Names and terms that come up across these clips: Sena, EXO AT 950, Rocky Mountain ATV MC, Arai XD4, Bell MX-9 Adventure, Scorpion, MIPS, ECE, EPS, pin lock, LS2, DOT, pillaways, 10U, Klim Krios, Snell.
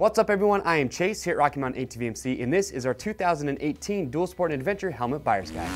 What's up everyone, I am Chase here at Rocky Mountain ATV MC, and this is our 2018 Dual Sport and Adventure Helmet Buyer's Guide.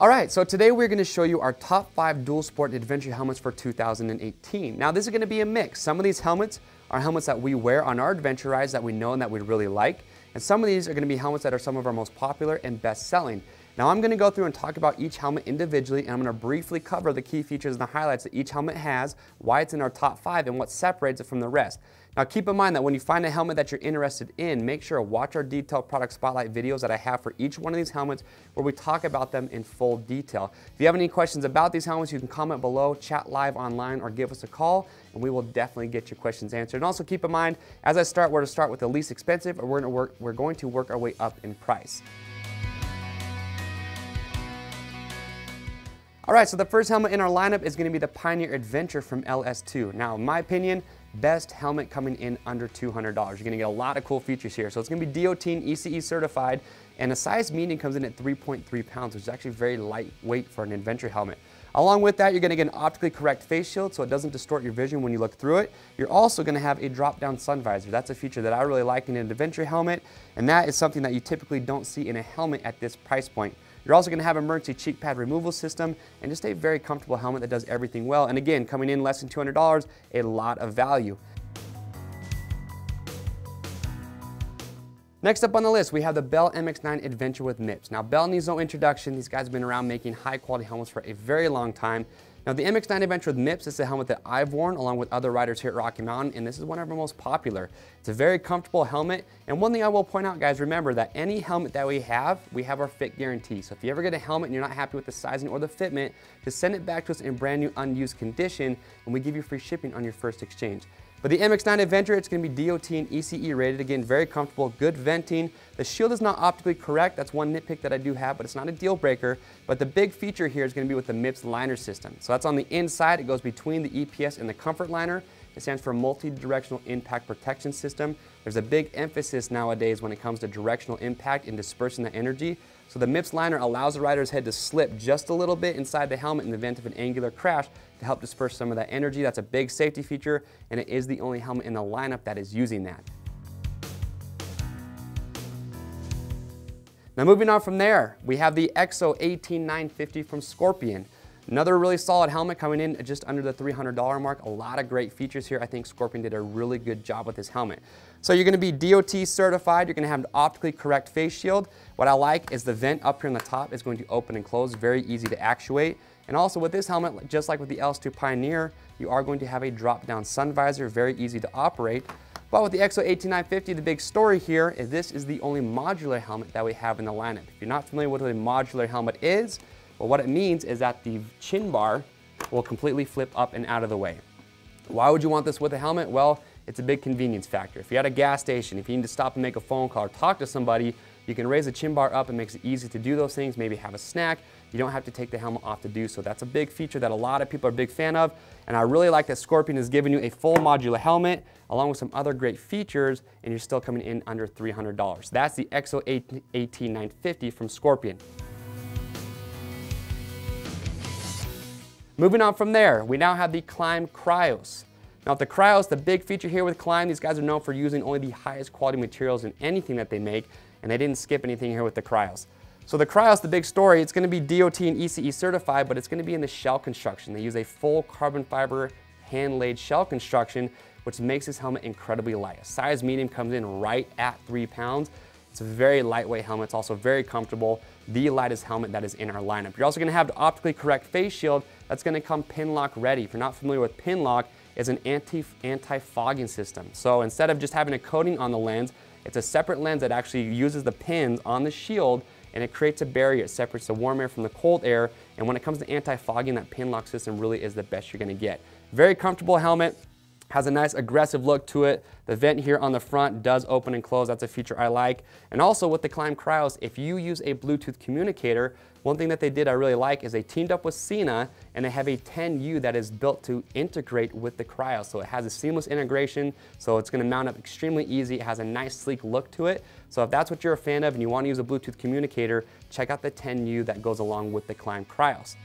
Alright, so today we're going to show you our top 5 dual sport adventure helmets for 2018. Now this is going to be a mix. Some of these helmets are helmets that we wear on our adventure rides that we know and that we really like. And some of these are going to be helmets that are some of our most popular and best selling. Now I'm going to go through and talk about each helmet individually, and I'm going to briefly cover the key features and the highlights that each helmet has, why it's in our top 5, and what separates it from the rest. Now keep in mind that when you find a helmet that you're interested in, make sure to watch our detailed product spotlight videos that I have for each one of these helmets where we talk about them in full detail. If you have any questions about these helmets, you can comment below, chat live online, or give us a call, and we will definitely get your questions answered. And also keep in mind, as I start, we're to start with the least expensive, and we're going to work our way up in price. Alright, so the first helmet in our lineup is going to be the Pioneer Adventure from LS2. Now, in my opinion, best helmet coming in under $200. You're going to get a lot of cool features here. So it's going to be DOT and ECE certified, and a size medium comes in at 3.3 pounds, which is actually very lightweight for an adventure helmet. Along with that, you're going to get an optically correct face shield so it doesn't distort your vision when you look through it. You're also going to have a drop-down sun visor. That's a feature that I really like in an adventure helmet, and that is something that you typically don't see in a helmet at this price point. You're also going to have emergency cheek pad removal system and just a very comfortable helmet that does everything well. And again, coming in less than $200, a lot of value. Next up on the list, we have the Bell MX-9 Adventure with MIPS. Now, Bell needs no introduction. These guys have been around making high-quality helmets for a very long time. Now, the MX-9 Adventure with MIPS is a helmet that I've worn along with other riders here at Rocky Mountain, and this is one of our most popular. It's a very comfortable helmet, and one thing I will point out, guys, remember that any helmet that we have our fit guarantee. So if you ever get a helmet and you're not happy with the sizing or the fitment, just send it back to us in brand new, unused condition, and we give you free shipping on your first exchange. But the MX-9 Adventure, it's going to be DOT and ECE rated. Again, very comfortable, good venting. The shield is not optically correct. That's one nitpick that I do have, but it's not a deal breaker. But the big feature here is going to be with the MIPS liner system. So that's on the inside. It goes between the EPS and the comfort liner. It stands for Multi-Directional Impact Protection System. There's a big emphasis nowadays when it comes to directional impact and dispersing the energy. So the MIPS liner allows the rider's head to slip just a little bit inside the helmet in the event of an angular crash to help disperse some of that energy. That's a big safety feature, and it is the only helmet in the lineup that is using that. Now moving on from there, we have the EXO AT 950 from Scorpion. Another really solid helmet coming in just under the $300 mark. A lot of great features here. I think Scorpion did a really good job with this helmet. So you're going to be DOT certified. You're going to have an optically correct face shield. What I like is the vent up here on the top is going to open and close. Very easy to actuate. And also with this helmet, just like with the LS2 Pioneer, you are going to have a drop-down sun visor. Very easy to operate. But with the EXO AT 950, the big story here is this is the only modular helmet that we have in the lineup. If you're not familiar with what a modular helmet is, well, what it means is that the chin bar will completely flip up and out of the way. Why would you want this with a helmet? Well, it's a big convenience factor. If you're at a gas station, if you need to stop and make a phone call or talk to somebody, you can raise the chin bar up. It makes it easy to do those things, maybe have a snack. You don't have to take the helmet off to do so. That's a big feature that a lot of people are a big fan of, and I really like that Scorpion has given you a full modular helmet along with some other great features, and you're still coming in under $300. That's the EXO AT 950 from Scorpion. Moving on from there, we now have the Klim Krios. Now with the Krios, the big feature here with Klim, these guys are known for using only the highest quality materials in anything that they make, and they didn't skip anything here with the Krios. So the Krios, the big story, it's going to be DOT and ECE certified, but it's going to be in the shell construction. They use a full carbon fiber hand-laid shell construction, which makes this helmet incredibly light. A size medium comes in right at 3 pounds. It's a very lightweight helmet. It's also very comfortable. The lightest helmet that is in our lineup. You're also going to have the optically correct face shield that's going to come pin lock ready. If you're not familiar with pin lock, it's an anti-fogging system. So instead of just having a coating on the lens, it's a separate lens that actually uses the pins on the shield, and it creates a barrier. It separates the warm air from the cold air. And when it comes to anti-fogging, that pin lock system really is the best you're going to get. Very comfortable helmet. Has a nice aggressive look to it. The vent here on the front does open and close. That's a feature I like. And also with the Klim Krios, if you use a Bluetooth communicator, one thing that they did I really like is they teamed up with Sena, and they have a 10U that is built to integrate with the Krios. So it has a seamless integration, so it's going to mount up extremely easy. It has a nice sleek look to it. So if that's what you're a fan of and you want to use a Bluetooth communicator, check out the 10U that goes along with the Klim Krios.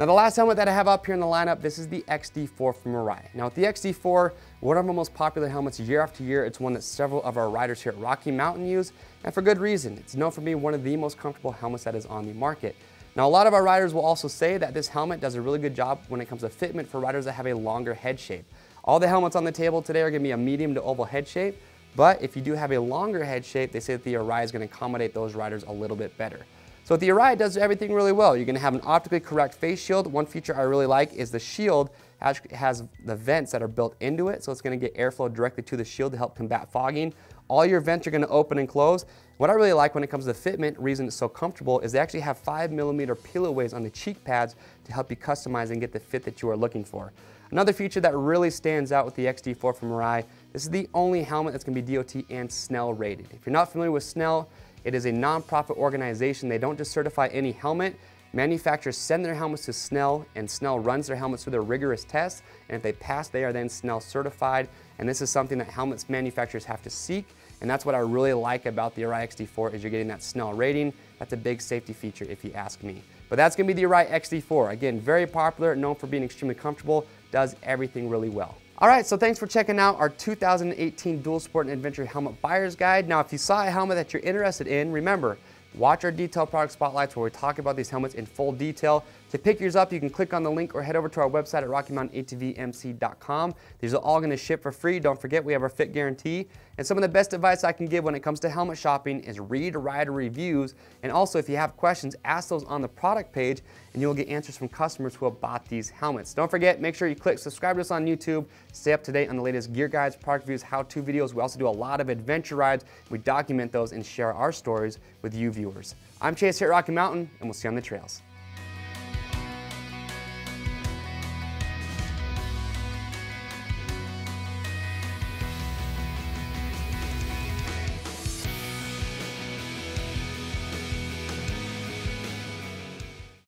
Now the last helmet that I have up here in the lineup, this is the XD4 from Arai. Now with the XD4, one of our most popular helmets year after year, it's one that several of our riders here at Rocky Mountain use, and for good reason. It's known for being one of the most comfortable helmets that is on the market. Now a lot of our riders will also say that this helmet does a really good job when it comes to fitment for riders that have a longer head shape. All the helmets on the table today are gonna be a medium to oval head shape, but if you do have a longer head shape, they say that the Arai is gonna accommodate those riders a little bit better. So the Arai does everything really well. You're gonna have an optically correct face shield. One feature I really like is the shield has the vents that are built into it, so it's gonna get airflow directly to the shield to help combat fogging. All your vents are gonna open and close. What I really like when it comes to fitment, reason it's so comfortable, is they actually have 5mm pillaways on the cheek pads to help you customize and get the fit that you are looking for. Another feature that really stands out with the XD4 from Arai, this is the only helmet that's gonna be DOT and Snell rated. If you're not familiar with Snell, it is a nonprofit organization. They don't just certify any helmet. Manufacturers send their helmets to Snell, and Snell runs their helmets through their rigorous tests, and if they pass, they are then Snell certified, and this is something that helmets manufacturers have to seek, and that's what I really like about the Arai XD4 is you're getting that Snell rating. That's a big safety feature if you ask me. But that's gonna be the Arai XD4. Again, very popular, known for being extremely comfortable, does everything really well. All right, so thanks for checking out our 2018 Dual Sport and Adventure Helmet Buyer's Guide. Now, if you saw a helmet that you're interested in, remember, watch our detailed product spotlights where we talk about these helmets in full detail. To pick yours up, you can click on the link or head over to our website at RockyMountainATVMC.com. These are all going to ship for free. Don't forget, we have our fit guarantee. And some of the best advice I can give when it comes to helmet shopping is read rider reviews. And also, if you have questions, ask those on the product page, and you'll get answers from customers who have bought these helmets. Don't forget, make sure you click subscribe to us on YouTube. Stay up to date on the latest gear guides, product reviews, how-to videos. We also do a lot of adventure rides. We document those and share our stories with you viewers. I'm Chase here at Rocky Mountain, and we'll see you on the trails.